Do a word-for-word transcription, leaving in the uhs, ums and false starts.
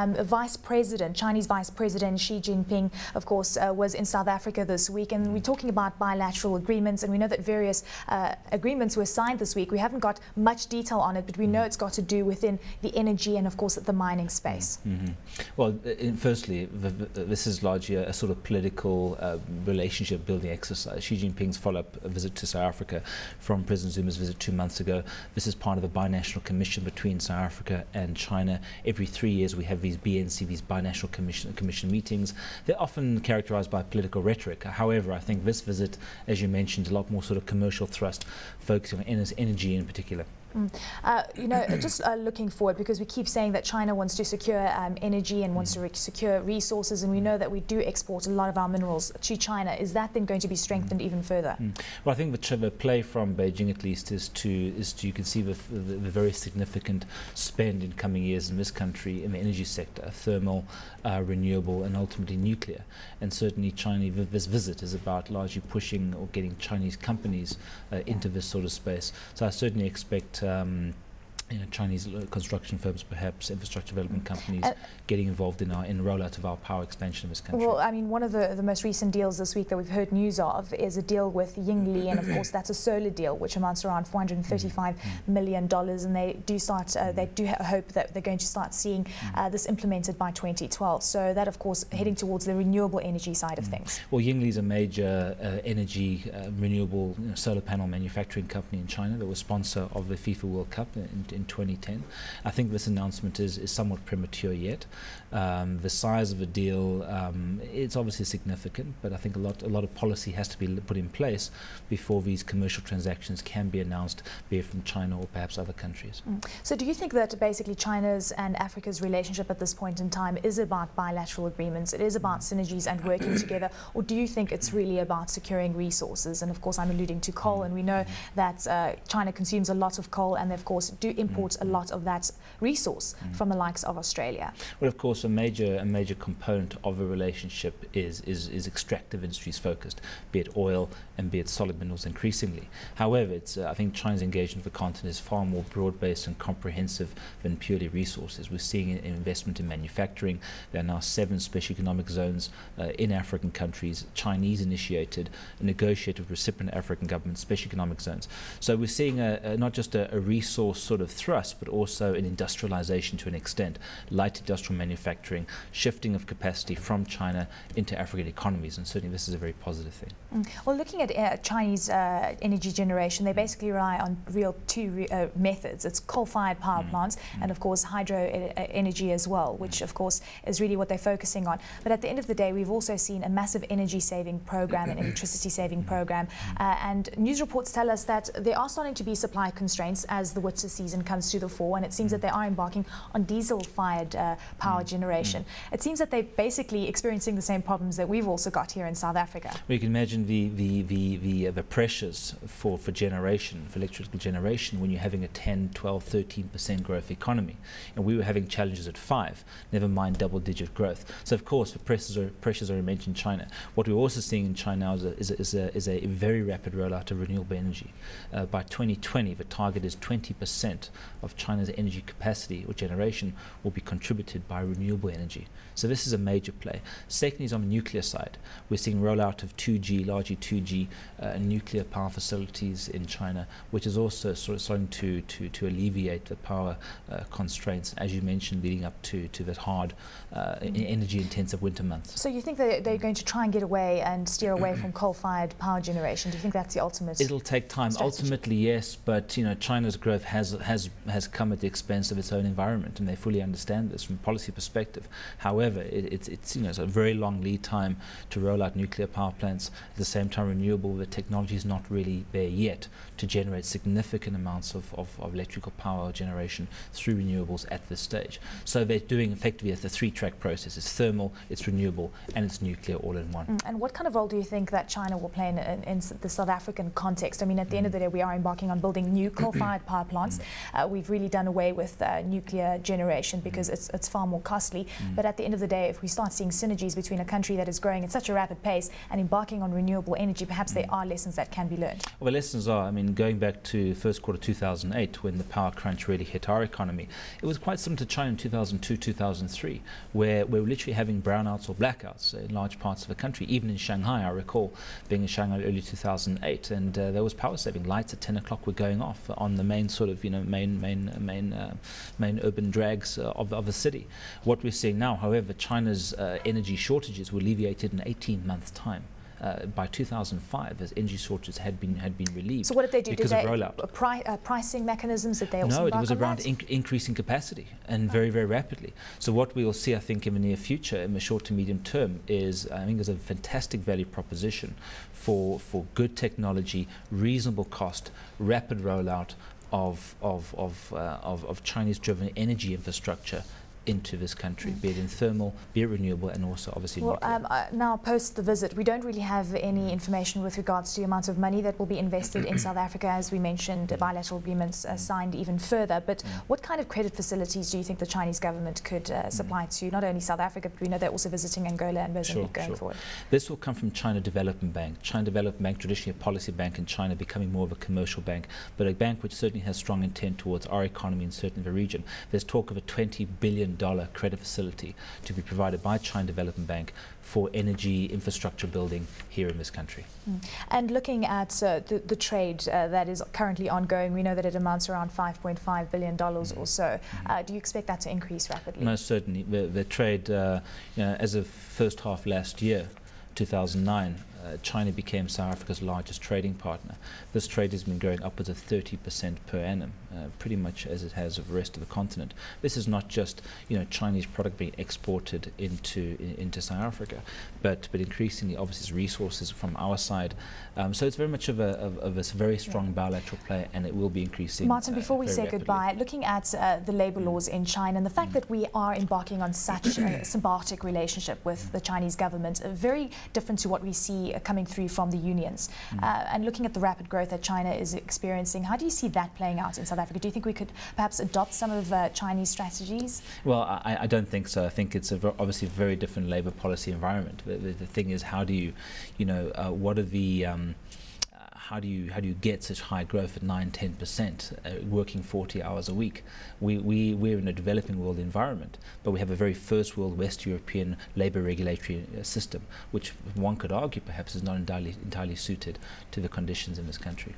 Um, Vice President, Chinese Vice President Xi Jinping, of course, uh, was in South Africa this week, and we're talking about bilateral agreements, and we know that various uh, agreements were signed this week. We haven't got much detail on it, but we know it's got to do within the energy and, of course, the mining space. Mm-hmm. Well, in, firstly, the, the, this is largely a, a sort of political uh, relationship-building exercise. Xi Jinping's follow-up visit to South Africa from President Zuma's visit two months ago. This is part of the binational commission between South Africa and China. Every three years we have these B N C, these binational commission, commission meetings. They're often characterized by political rhetoric. However, I think this visit, as you mentioned, a lot more sort of commercial thrust, focusing on energy in particular. Mm. Uh, you know, just uh, looking forward, because we keep saying that China wants to secure um, energy and wants mm. to re secure resources, and we know that we do export a lot of our minerals to China. Is that then going to be strengthened mm. even further? Mm. Well, I think the, the play from Beijing, at least, is to is to you can see the, the, the very significant spend in coming years in this country in the energy sector, thermal, uh, renewable, and ultimately nuclear. And certainly, China this visit is about largely pushing or getting Chinese companies uh, into this sort of space. So I certainly expect. Um, you know, Chinese construction firms, perhaps infrastructure development companies, uh, getting involved in our in rollout of our power expansion in this country. Well, I mean, one of the the most recent deals this week that we've heard news of is a deal with Yingli, and of course that's a solar deal, which amounts to around four hundred thirty-five mm-hmm. million dollars. And they do start, uh, they do hope that they're going to start seeing uh, this implemented by twenty twelve. So that, of course, heading towards the renewable energy side of mm-hmm. things. Well, Yingli is a major uh, energy uh, renewable you know, solar panel manufacturing company in China that was sponsor of the FIFA World Cup in, in twenty ten. I think this announcement is, is somewhat premature yet. Um, the size of the deal, um, it's obviously significant, but I think a lot, a lot of policy has to be put in place before these commercial transactions can be announced, be it from China or perhaps other countries. Mm. So do you think that basically China's and Africa's relationship at this point in time is about bilateral agreements, it is about synergies and working together, or do you think it's really about securing resources? And of course I'm alluding to coal, and we know that uh, China consumes a lot of coal, and they of course do imports mm. a lot of that resource mm. from the likes of Australia. Well, of course, a major a major component of a relationship is is, is extractive industries focused, be it oil and be it solid minerals increasingly. However, it's uh, I think China's engagement with the continent is far more broad-based and comprehensive than purely resources. We're seeing an investment in manufacturing. There are now seven special economic zones uh, in African countries, Chinese-initiated, negotiated with recipient African governments, special economic zones. So we're seeing a, a, not just a, a resource sort of thrust, but also in industrialization to an extent, light industrial manufacturing, shifting of capacity from China into African economies, and certainly this is a very positive thing. Mm. Well, looking at uh, Chinese uh, energy generation, they basically rely on real two re uh, methods. It's coal-fired power mm. plants mm. and, of course, hydro e energy as well, which, mm. of course, is really what they're focusing on. But at the end of the day, we've also seen a massive energy-saving program, an electricity-saving mm. program, uh, and news reports tell us that there are starting to be supply constraints as the winter season comes to the fore, and it seems mm. that they are embarking on diesel-fired uh, power mm. generation. Mm. It seems that they're basically experiencing the same problems that we've also got here in South Africa. Well, you can imagine the the the the, uh, the pressures for for generation, for electrical generation, when you're having a ten, twelve, thirteen percent growth economy, and we were having challenges at five. Never mind double-digit growth. So of course, the pressures are pressures are immense in China. What we're also seeing in China is a is a, is a, is a very rapid rollout of renewable energy. Uh, by twenty twenty, the target is twenty percent. Of China's energy capacity or generation will be contributed by renewable energy. So this is a major play. Secondly is on the nuclear side. We're seeing rollout of two G, largely two G uh, nuclear power facilities in China, which is also sort of starting to, to, to alleviate the power uh, constraints, as you mentioned, leading up to, to that hard uh, mm. energy-intensive winter months. So you think that they're going to try and get away and steer away from coal-fired power generation? Do you think that's the ultimate? It'll take time. Strategy? Ultimately, yes, but you know, China's growth has, has has come at the expense of its own environment, and they fully understand this from a policy perspective. However, it, it's, it's, you know, it's a very long lead time to roll out nuclear power plants. At the same time, renewable, the technology is not really there yet to generate significant amounts of, of, of electrical power generation through renewables at this stage. So they're doing effectively the three-track process. It's thermal, it's renewable, and it's nuclear all in one. Mm. And what kind of role do you think that China will play in, in, in the South African context? I mean, at the mm. end of the day, we are embarking on building new coal-fired power plants. Mm. Uh, we've really done away with uh, nuclear generation because mm. it's, it's far more costly. Mm. But at the end of the day, if we start seeing synergies between a country that is growing at such a rapid pace and embarking on renewable energy, perhaps mm. there are lessons that can be learned. Well, the lessons are, I mean, going back to first quarter two thousand eight, when the power crunch really hit our economy, it was quite similar to China in two thousand two, two thousand three, where we were literally having brownouts or blackouts in large parts of the country, even in Shanghai. I recall being in Shanghai early two thousand eight, and uh, there was power saving. Lights at ten o'clock were going off on the main sort of, you know, main, main, main, uh, main urban drags uh, of, of the city. What we're seeing now, however, China's uh, energy shortages were alleviated in eighteen months' time. Uh, by two thousand five, as energy shortages had been had been relieved. So what did they do? Because did they of rollout. Pri uh, pricing mechanisms that they also no, it was around inc increasing capacity and oh. very very rapidly. So what we will see, I think, in the near future, in the short to medium term, is I think there's a fantastic value proposition for for good technology, reasonable cost, rapid rollout of of of uh, of, of Chinese-driven energy infrastructure into this country, mm. be it in thermal, be it renewable, and also obviously well, nuclear. Um, uh, now, post the visit, we don't really have any information with regards to the amount of money that will be invested in South Africa. As we mentioned, bilateral agreements uh, signed even further. But mm. what kind of credit facilities do you think the Chinese government could uh, supply mm. to not only South Africa, but we know they're also visiting Angola and Mozambique sure, going sure. forward? This will come from China Development Bank. China Development Bank, traditionally a policy bank in China, becoming more of a commercial bank, but a bank which certainly has strong intent towards our economy in certain of the region. There's talk of a twenty billion dollar credit facility to be provided by China Development Bank for energy infrastructure building here in this country. Mm. And looking at uh, the, the trade uh, that is currently ongoing, we know that it amounts around five point five billion dollars mm. or so. Mm. Uh, do you expect that to increase rapidly? Most certainly. The, the trade, uh, you know, as of first half last year, two thousand nine, uh, China became South Africa's largest trading partner. This trade has been growing upwards of thirty percent per annum, uh, pretty much as it has of the rest of the continent. This is not just, you know, Chinese product being exported into in, into South Africa, but but increasingly, obviously, resources from our side. Um, so it's very much of a of, of a very strong yeah. bilateral play, and it will be increasing. Martin, uh, before we say rapidly. goodbye, looking at uh, the labour laws in China and the fact mm. that we are embarking on such a symbiotic relationship with mm. the Chinese government, a very different to what we see coming through from the unions. Mm. Uh, and looking at the rapid growth that China is experiencing, how do you see that playing out in South Africa? Do you think we could perhaps adopt some of uh, Chinese strategies? Well, I, I don't think so. I think it's a ver obviously a very different labour policy environment. The, the, the thing is, how do you, you know, uh, what are the... Um, How do you how do you get such high growth at nine, ten percent, uh, working forty hours a week? We we we're in a developing world environment, but we have a very first world West European labour regulatory uh, system, which one could argue perhaps is not entirely entirely suited to the conditions in this country.